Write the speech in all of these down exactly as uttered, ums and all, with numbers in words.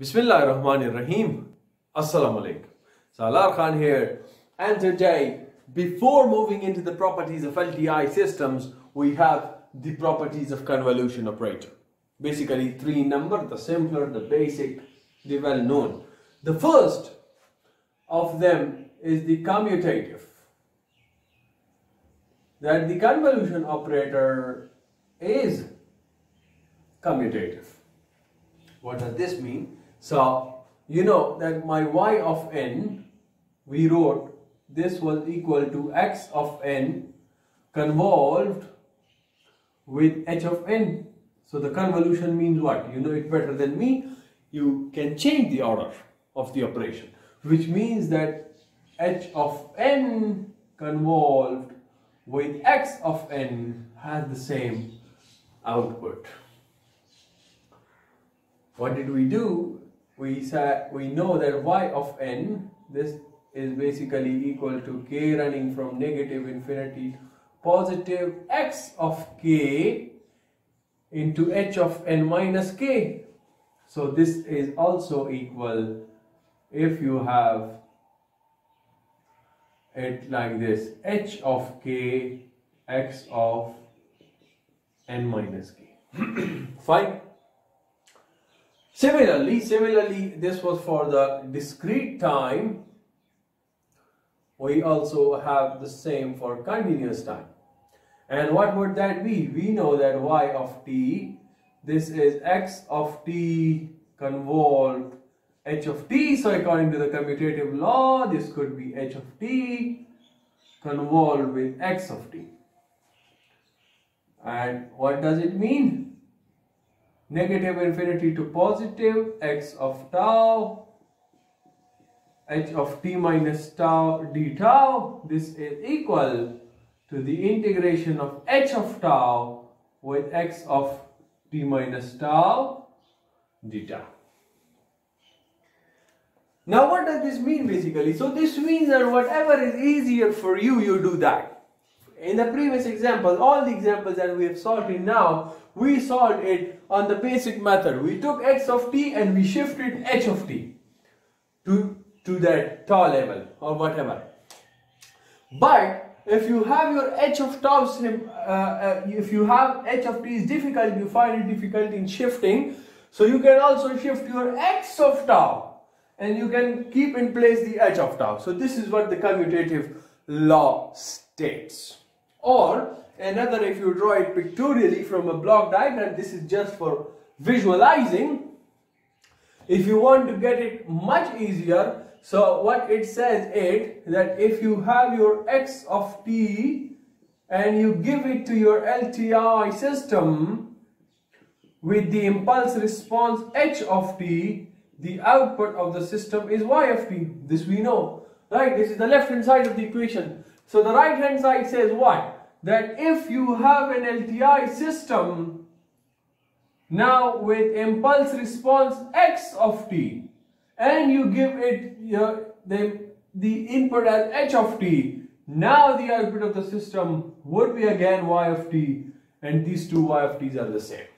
Bismillahirrahmanirrahim. Assalamu alaikum. Salaar Khan here, and today, before moving into the properties of L T I systems, we have the properties of convolution operator. Basically three number, the simpler, the basic, the well known. The first of them is the commutative. That the convolution operator is commutative. What does this mean? So, you know that my y of n, we wrote this was equal to x of n convolved with h of n. So, the convolution means what? You know it better than me. You can change the order of the operation, which means that h of n convolved with x of n has the same output. What did we do? We said we know that y of n, this is basically equal to k running from negative infinity to positive, x of k into h of n minus k. So this is also equal, if you have it like this, h of k x of n minus k. Fine. Similarly, similarly, this was for the discrete time. We also have the same for continuous time. And what would that be? We know that y of t, this is x of t convolved h of t. So according to the commutative law, this could be h of t convolved with x of t. And what does it mean? Negative infinity to positive, x of tau, h of t minus tau d tau. This is equal to the integration of h of tau with x of t minus tau d tau. Now what does this mean basically? So this means that whatever is easier for you, you do that. In the previous example, all the examples that we have solved in now, we solved it on the basic method. We took x of t and we shifted h of t to, to that tau level or whatever. But if you have your h of tau, uh, if you have h of t is difficult, you find it difficult in shifting. So you can also shift your x of tau and you can keep in place the h of tau. So this is what the commutative law states. Or another, if you draw it pictorially from a block diagram, this is just for visualizing. If you want to get it much easier, so what it says is that if you have your x of t and you give it to your L T I system with the impulse response h of t, the output of the system is y of t. This we know, right? This is the left hand side of the equation. So the right hand side says what? That if you have an L T I system now with impulse response x of t and you give it, you know, the, the input as h of t, now the output of the system would be again y of t, and these two y of t's are the same.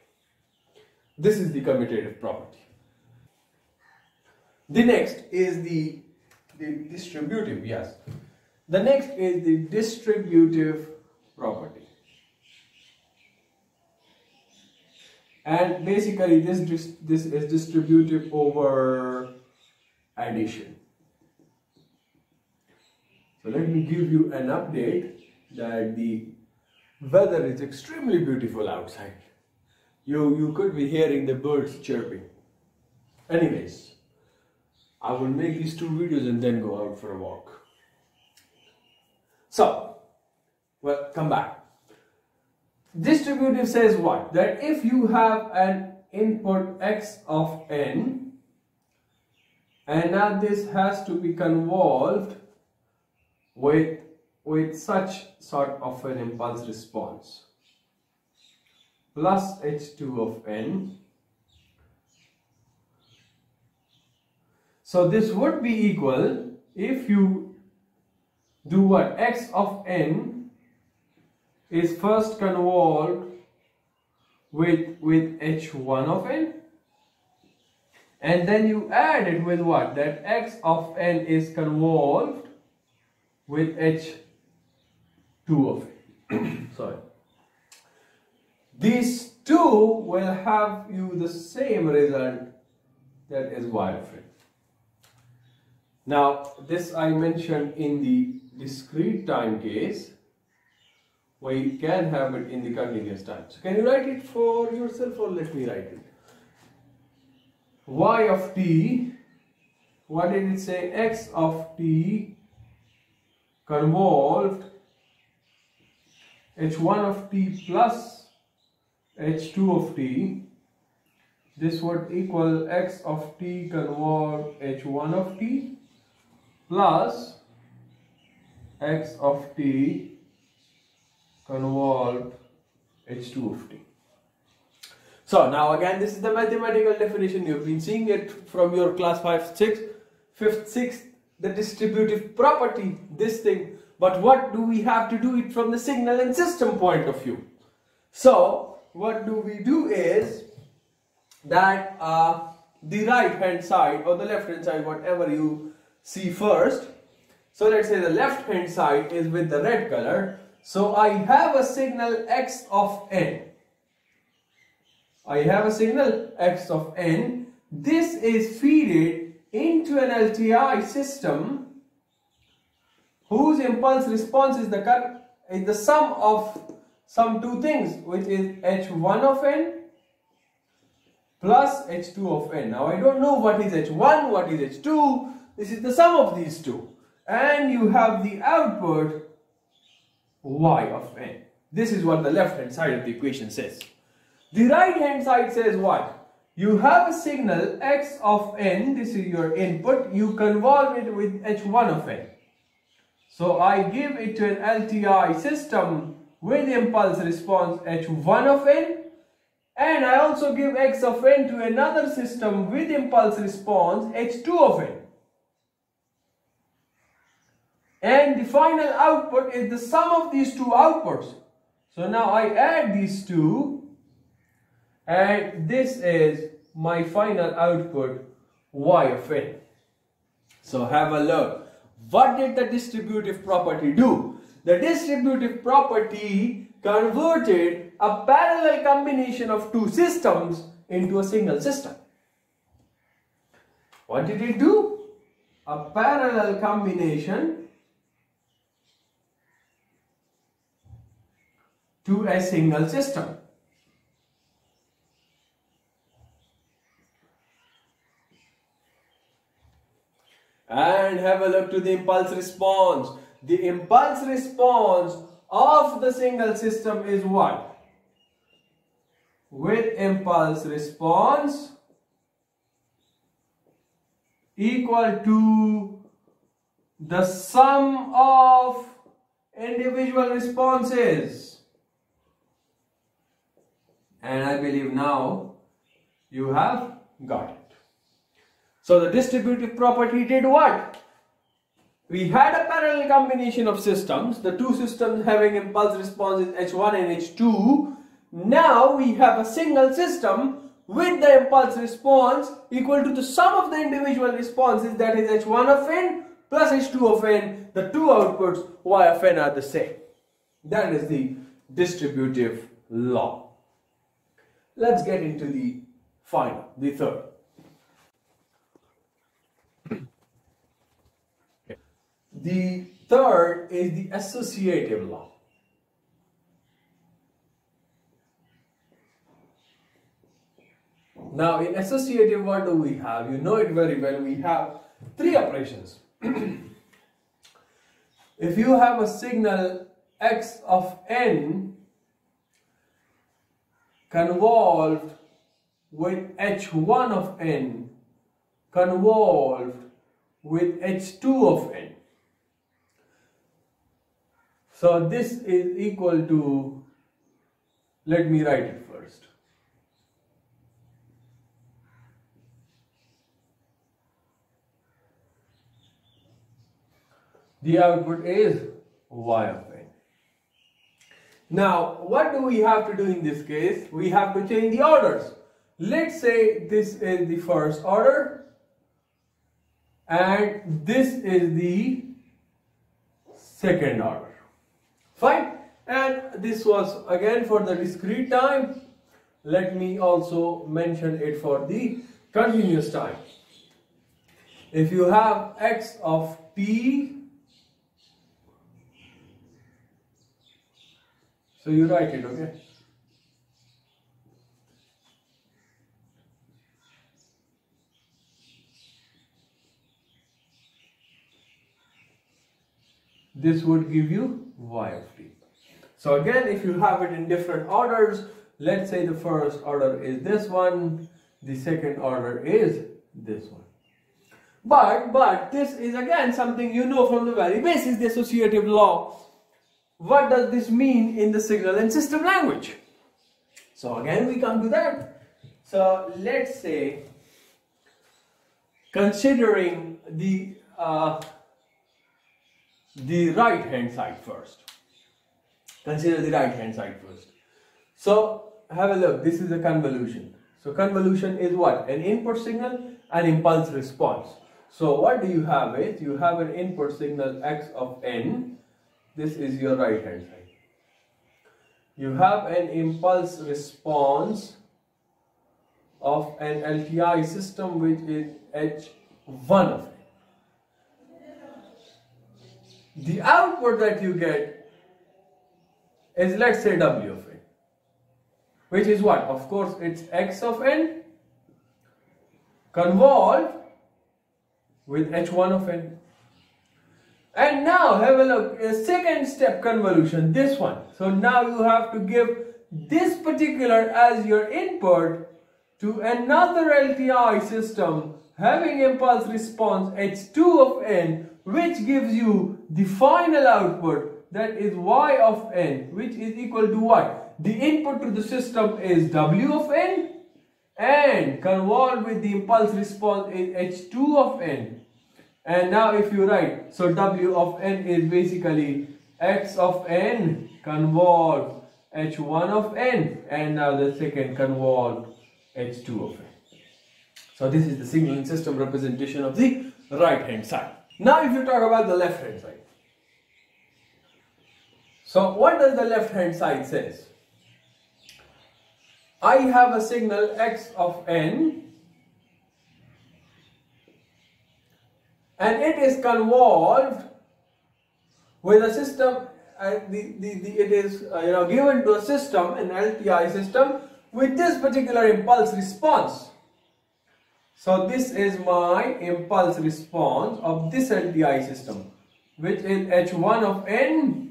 This is the commutative property. The next is the, the distributive, yes. The next is the distributive property, and basically this this is distributive over addition. So let me give you an update that the weather is extremely beautiful outside. You you could be hearing the birds chirping. Anyways, I will make these two videos and then go out for a walk. So. Well, come back. Distributive says what? That if you have an input x of n and now this has to be convolved with, with such sort of an impulse response plus h two of n. So this would be equal if you do what? X of n is first convolved with, with h one of n and then you add it with what? That x of n is convolved with h two of n. Sorry. These two will have you the same result, that is wireframe. Now this I mentioned in the discrete time case. We can have it in the continuous time. So can you write it for yourself, or let me write it? Y of t, what did it say? X of t convolved h one of t plus h two of t. This would equal x of t convolved h one of t plus x of t convolved h two of t. So now again, this is the mathematical definition. You've been seeing it from your class five, six, fifth, sixth, the distributive property, this thing. But what do we have to do it from the signal and system point of view? So what do we do is that uh, the right hand side or the left hand side, whatever you see first. So let's say the left hand side is with the red color. So I have a signal x of n. I have a signal x of n. This is fed into an L T I system whose impulse response is the, is the sum of some two things, which is h one of n plus h two of n. Now I don't know what is h one, what is h two. This is the sum of these two. And you have the output y of n. This is what the left hand side of the equation says. The right hand side says what? You have a signal x of n, this is your input, you convolve it with h one of n. So I give it to an L T I system with impulse response h one of n, and I also give x of n to another system with impulse response h two of n. And the final output is the sum of these two outputs. So now I add these two, and this is my final output, y of n. So have a look. What did the distributive property do? The distributive property converted a parallel combination of two systems into a single system. What did it do? A parallel combination to a single system. And have a look to the impulse response. The impulse response of the single system is what? With impulse response equal to the sum of individual responses. And I believe now you have got it. So the distributive property did what? We had a parallel combination of systems, the two systems having impulse responses h one and h two. Now we have a single system with the impulse response equal to the sum of the individual responses, that is h one of n plus h two of n. The two outputs y of n are the same. That is the distributive law. Let's get into the final, the third. Okay. The third is the associative law. Now in associative, what do we have? You know it very well. We have three operations. If you have a signal x of n convolved with h one of n, convolved with h two of n. So this is equal to, let me write it first. The output is y of n. Now, what do we have to do in this case? We have to change the orders. Let's say this is the first order and this is the second order. Fine. And this was again for the discrete time. Let me also mention it for the continuous time. If you have x of t, so you write it, okay? This would give you y of t. So again, if you have it in different orders, let's say the first order is this one, the second order is this one. But, but this is again something you know from the very basis, the associative law. What does this mean in the signal and system language? So again, we come to that. So let's say, considering the uh, the right hand side first. Consider the right hand side first. So have a look, this is a convolution. So convolution is what? An input signal and impulse response. So what do you have is, you have an input signal x of n, this is your right hand side. You have an impulse response of an L T I system which is h one of n. The output that you get is, let's say, w of n, which is what? Of course, it's x of n convolved with h one of n. And now have a look, a second step convolution, this one. So now you have to give this particular as your input to another L T I system having impulse response h two of n, which gives you the final output, that is y of n, which is equal to what? The input to the system is w of n and convolved with the impulse response is h two of n. And now if you write, so w of n is basically x of n convolved h one of n, and now the second convolved h two of n. So this is the signal and system representation of the right hand side. Now if you talk about the left hand side. So what does the left hand side says? I have a signal x of n and it is convolved with a system, uh, the, the, the, it is uh, you know, given to a system, an L T I system with this particular impulse response. So this is my impulse response of this L T I system, which is h one of n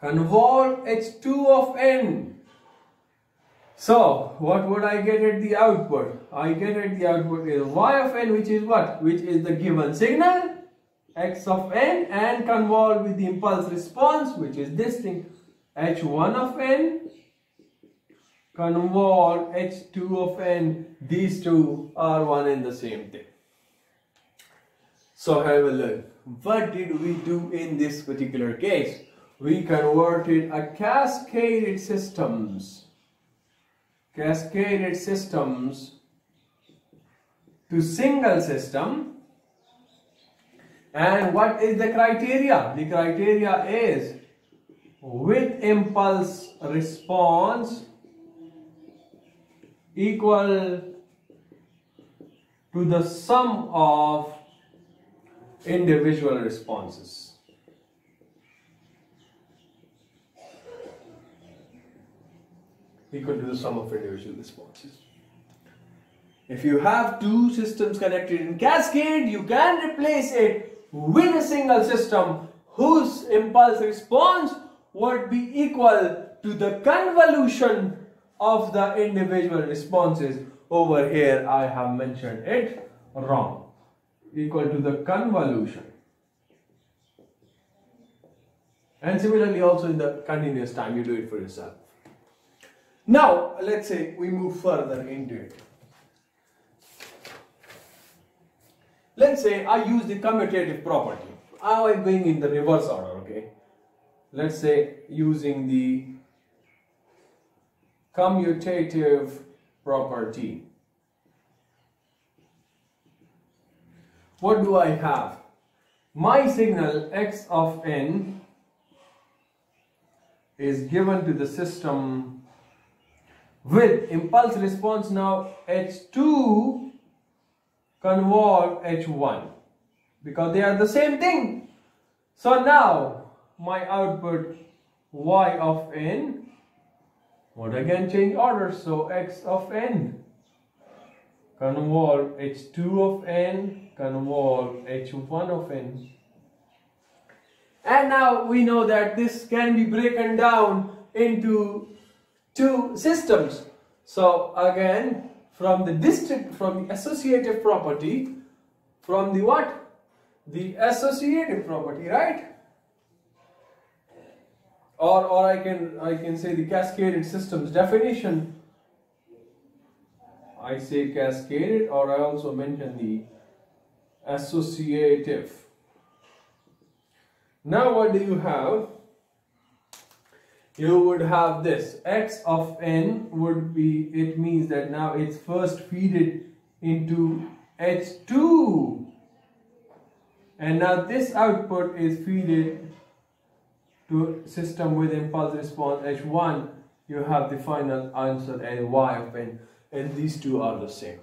convolved h two of n. So what would I get at the output? I get at the output is y of n, which is what? Which is the given signal x of n and convolved with the impulse response, which is this thing, h one of n convolved h two of n. These two are one and the same thing. So have a look. What did we do in this particular case? We converted a cascaded systems, cascaded systems to single system. And what is the criteria? The criteria is with impulse response equal to the sum of individual responses. Equal to the sum of individual responses. If you have two systems connected in cascade, you can replace it with a single system whose impulse response would be equal to the convolution of the individual responses. Over here I have mentioned it wrong, equal to the convolution. And similarly also in the continuous time you do it for yourself. Now let's say we move further into it. Let's say I use the commutative property. Now I'm going in the reverse order, okay? Let's say using the commutative property. What do I have? My signal x of n is given to the system with impulse response. Now H two convolve H one, because they are the same thing. So now my output y of n would again change order. So x of n convolve H two of n convolve H one of n. And now we know that this can be broken down into two systems. So again, from the district, from the associative property, from the what? The associative property, right? Or, or I can I can say the cascaded systems definition. I say cascaded, or I also mention the associative. Now what do you have? You would have this x of n would be, it means that now it's first feeded into H two, and now this output is feeded to system with impulse response H one. You have the final answer as y of n, and these two are the same.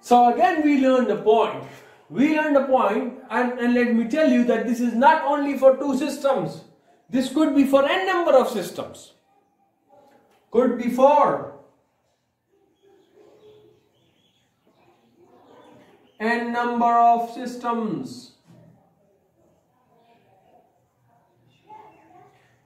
So again we learned the point. We learned a point, and, and let me tell you that this is not only for two systems. This could be for n number of systems. Could be for n number of systems.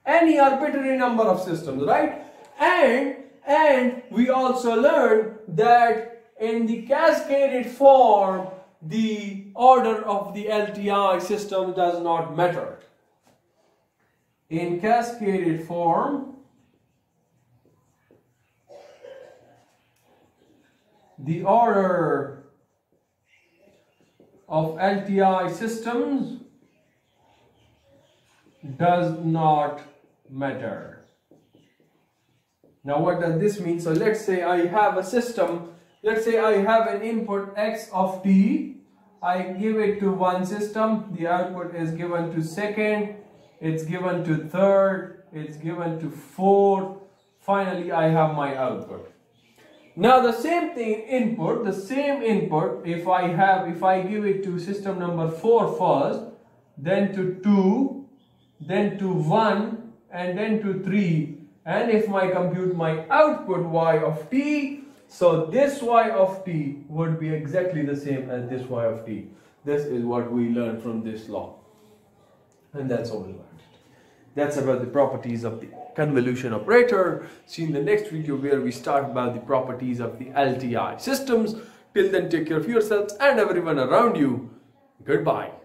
Any arbitrary number of systems, right? And, and we also learned that in the cascaded form, the order of the L T I system does not matter. In cascaded form, the order of L T I systems does not matter. Now what does this mean? So let's say I have a system. Let's say I have an input x of t. I give it to one system. The output is given to second. It's given to third. It's given to fourth. Finally, I have my output. Now the same thing input, the same input, if I have, if I give it to system number four first, then to two, then to one, and then to three. And if I compute my output y of t, so this y of t would be exactly the same as this y of t. This is what we learned from this law. And that's all we learned. That's about the properties of the convolution operator. See you in the next video where we start about the properties of the L T I systems. Till then, take care of yourselves and everyone around you. Goodbye.